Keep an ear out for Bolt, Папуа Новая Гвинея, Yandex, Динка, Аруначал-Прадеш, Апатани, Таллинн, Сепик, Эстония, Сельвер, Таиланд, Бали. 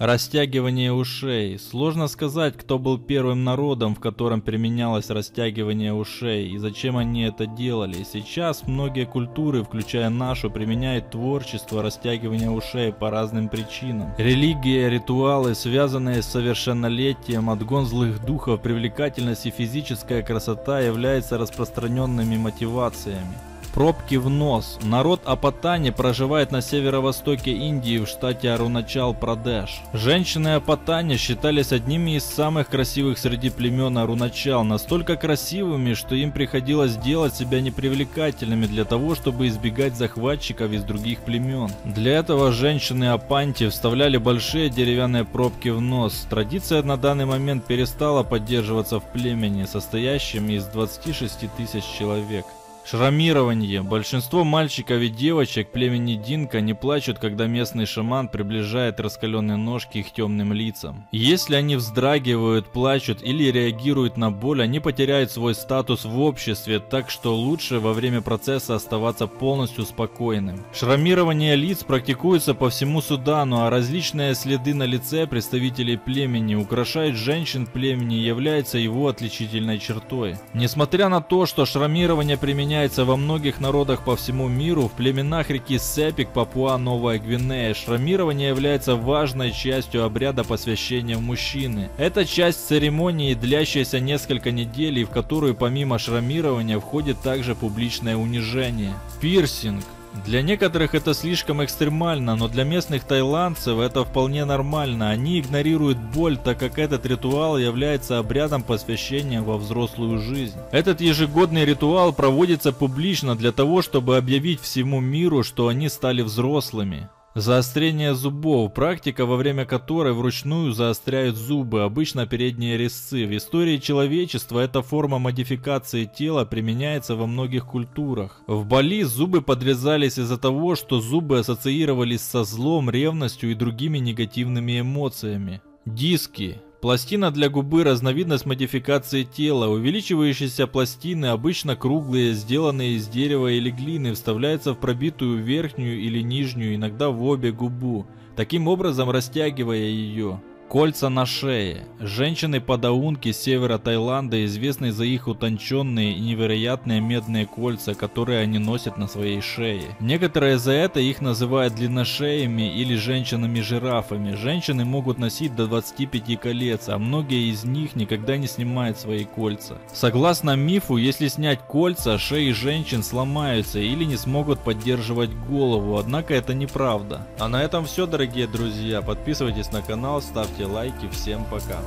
Растягивание ушей. Сложно сказать, кто был первым народом, в котором применялось растягивание ушей и зачем они это делали. Сейчас многие культуры, включая нашу, применяют творчество растягивания ушей по разным причинам. Религия, ритуалы, связанные с совершеннолетием, отгон злых духов, привлекательность и физическая красота являются распространенными мотивациями. Пробки в нос. Народ Апатани проживает на северо-востоке Индии в штате Аруначал-Прадеш. Женщины Апатани считались одними из самых красивых среди племен Аруначал, настолько красивыми, что им приходилось делать себя непривлекательными для того, чтобы избегать захватчиков из других племен. Для этого женщины Апанти вставляли большие деревянные пробки в нос. Традиция на данный момент перестала поддерживаться в племени, состоящем из 26 тысяч человек. Шрамирование. Большинство мальчиков и девочек племени Динка не плачут, когда местный шаман приближает раскаленные ножки их темным лицам. Если они вздрагивают, плачут или реагируют на боль, они потеряют свой статус в обществе, так что лучше во время процесса оставаться полностью спокойным. Шрамирование лиц практикуется по всему Судану, а различные следы на лице представителей племени украшают женщин племени и являются его отличительной чертой. Несмотря на то, что шрамирование применяется во многих народах по всему миру, в племенах реки Сепик, Папуа Новая Гвинея, шрамирование является важной частью обряда посвящения мужчины. Это часть церемонии, длящаяся несколько недель, и в которую помимо шрамирования входит также публичное унижение. Пирсинг. Для некоторых это слишком экстремально, но для местных таиландцев это вполне нормально. Они игнорируют боль, так как этот ритуал является обрядом посвящения во взрослую жизнь. Этот ежегодный ритуал проводится публично для того, чтобы объявить всему миру, что они стали взрослыми. Заострение зубов. Практика, во время которой вручную заостряют зубы, обычно передние резцы. В истории человечества эта форма модификации тела применяется во многих культурах. В Бали зубы подрезались из-за того, что зубы ассоциировались со злом, ревностью и другими негативными эмоциями. Диски. Пластина для губы – разновидность модификации тела. Увеличивающиеся пластины, обычно круглые, сделанные из дерева или глины, вставляются в пробитую верхнюю или нижнюю, иногда в обе губу, таким образом растягивая ее. Кольца на шее. Женщины-подаунки севера Таиланда известны за их утонченные и невероятные медные кольца, которые они носят на своей шее. Некоторые за это их называют длинношеями или женщинами-жирафами. Женщины могут носить до 25 колец, а многие из них никогда не снимают свои кольца. Согласно мифу, если снять кольца, шеи женщин сломаются или не смогут поддерживать голову, однако это неправда. А на этом все, дорогие друзья. Подписывайтесь на канал, ставьте лайки, всем пока!